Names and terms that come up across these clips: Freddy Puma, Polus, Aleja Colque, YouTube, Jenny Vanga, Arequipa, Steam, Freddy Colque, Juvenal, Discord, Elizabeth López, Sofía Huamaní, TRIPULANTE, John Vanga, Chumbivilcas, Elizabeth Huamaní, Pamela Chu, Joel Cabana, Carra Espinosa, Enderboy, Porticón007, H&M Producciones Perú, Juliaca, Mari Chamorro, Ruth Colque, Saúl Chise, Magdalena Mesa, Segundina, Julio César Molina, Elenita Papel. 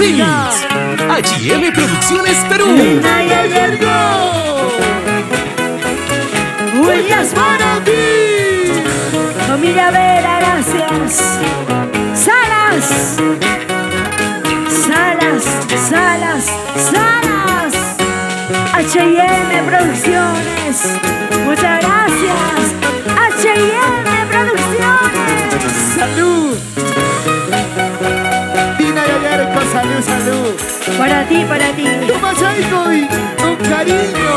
Feelings. H&M Producciones Perú. Huellas para ti. Familia Vera, gracias. Salas. Salas, Salas, Salas. H&M Producciones. Muchas gracias. H&M Producciones. Salud. Salud, salud. Para ti toma algo y con cariño.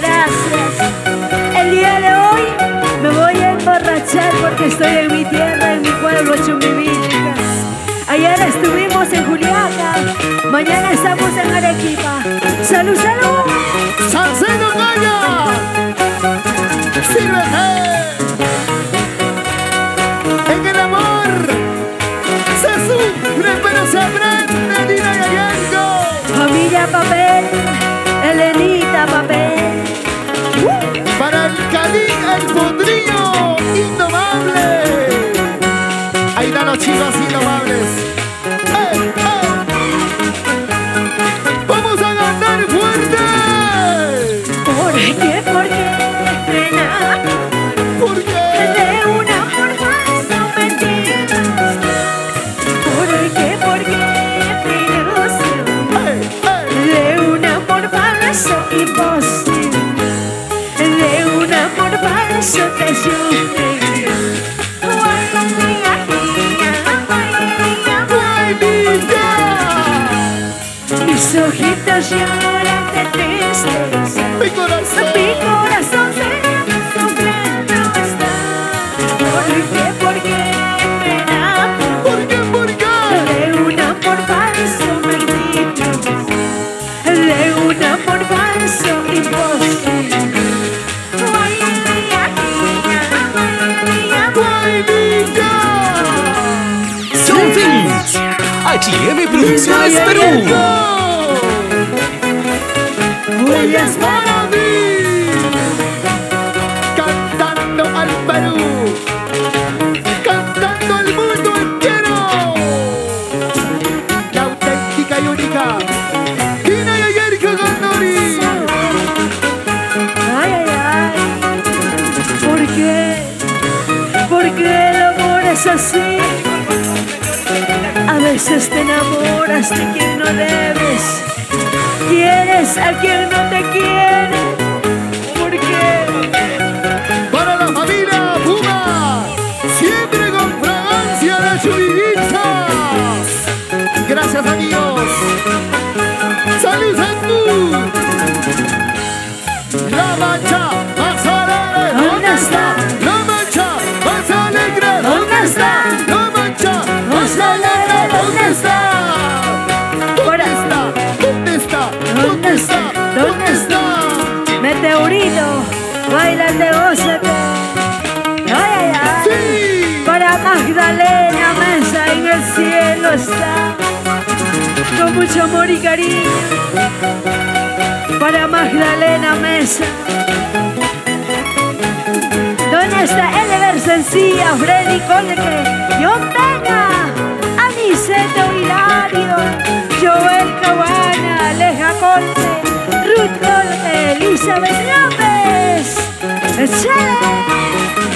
Gracias. El día de hoy me voy a emborrachar porque estoy en mi tierra, en mi pueblo, Chumbivilcas. Ayer estuvimos en Juliaca, mañana estamos en Arequipa. Salud, salud. Salcedo Calla. Sírvete. En el amor se sufre pero se aprende. Familia Papel, Elenita Papel. Para el Cali, el Pondrillo, indomable. Ahí están los chicos indomables. ¡Eh, eh! ¡Vamos a ganar fuerte! ¿Por qué? ¿Por qué? Nena. ¿Por qué? De una forma sometida. ¿Por qué? ¿Por qué? Y vos, de un amor falso que sufre. Mis ojitos lloran de tristeza. Mi corazón se sufriendo está. ¿Por qué, pena? ¿Por qué, por qué? De un amor falso perdido. De un amor falso y posible. Son Feliz H&M Producciones Perú. Huellas para mí, cantando al Perú, cantando al mundo entero. La auténtica y única. Así, a veces te enamoras de quien no debes, quieres a quien no te quiere. ¿Por qué? Para la familia Puma, siempre con fragancia de Chumbivilcas. Gracias a Dios. Salud, salud. La mancha más alegre. ¿Dónde está? La mancha más alegre. ¿Dónde está? La mancha más alegre, ¿dónde está? ¿Dónde está? ¿Dónde está? ¿Dónde está? ¿Dónde está? Meteorito, bailate, gózate. ¡Ay, ay, ay! ¡Sí! Para Magdalena Mesa en el cielo está, con mucho amor y cariño. Para Magdalena Mesa. ¿Dónde está Elevers Encía, Freddy Colque, John Vanga, Aniceto Hilario, Joel Cabana, Aleja Colque, Ruth Colque, Elizabeth López? ¡Echale!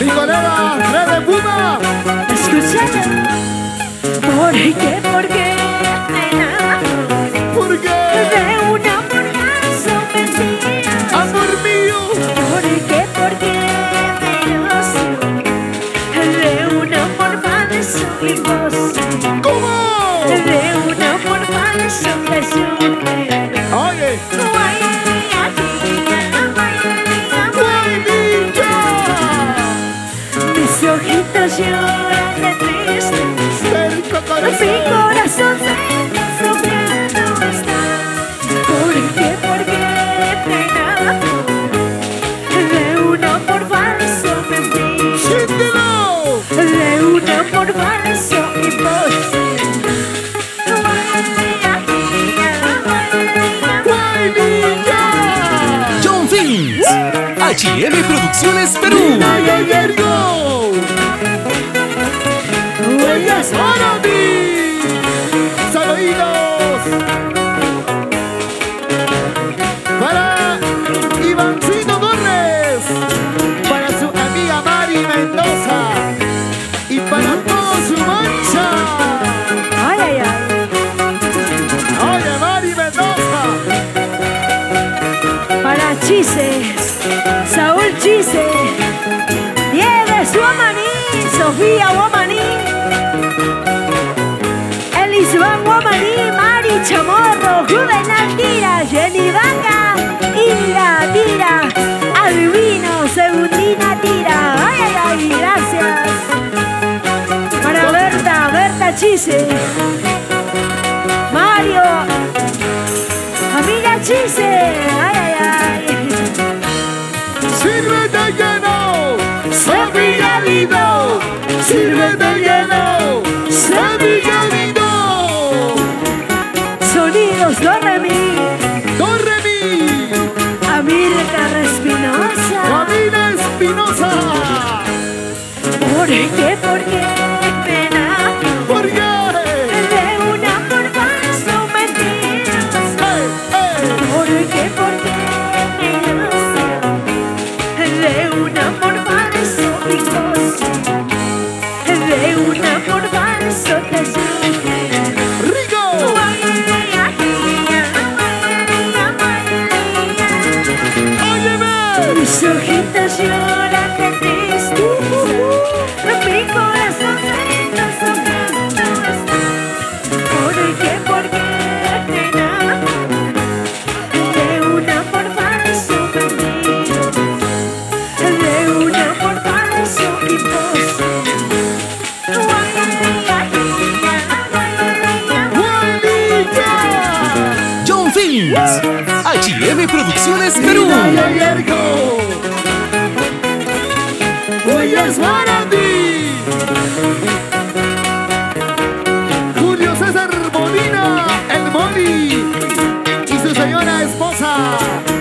¡Mi colega, Freddy Puma! ¡Escúchale! ¿Por qué? ¿Por qué? Nena. ¿Por qué? De un amor falso perdido. ¡Amor mío! ¿Por qué? ¿Por qué? ¿Cómo? De una forma de sufrir. Oye. Mis ojitos lloran de tristeza. Mi corazón se rompiendo está. ¿Por qué? ¿Por qué? Pena. De una forma de sufrir. ¡Siéntelo! De una forma de sufrir. John Films, H&M Producciones Perú. Huellas para ti. Saludos. Berta Chise, Saúl Chise, Elevers Huamaní, Sofía Huamaní, Elizabeth Huamaní, Mari Chamorro, Juvenal tira, Jenny Vanga, Hilda tira, adivino, Segundina tira, ay, ay, ay, gracias. Para Berta, Berta Chise, Mario, amiga Chise, ay, ay, ay. Sírvete lleno, Sofía Lindo, sírvete lleno, Sofía Lindo. Sonidos, do re mi, a mi Carra Espinosa, a mi Espinosa. ¿Por qué? Pena, ¿por qué? H&M Producciones Perú. Hoy es para ti, Julio César Molina, el Moli, y su señora esposa.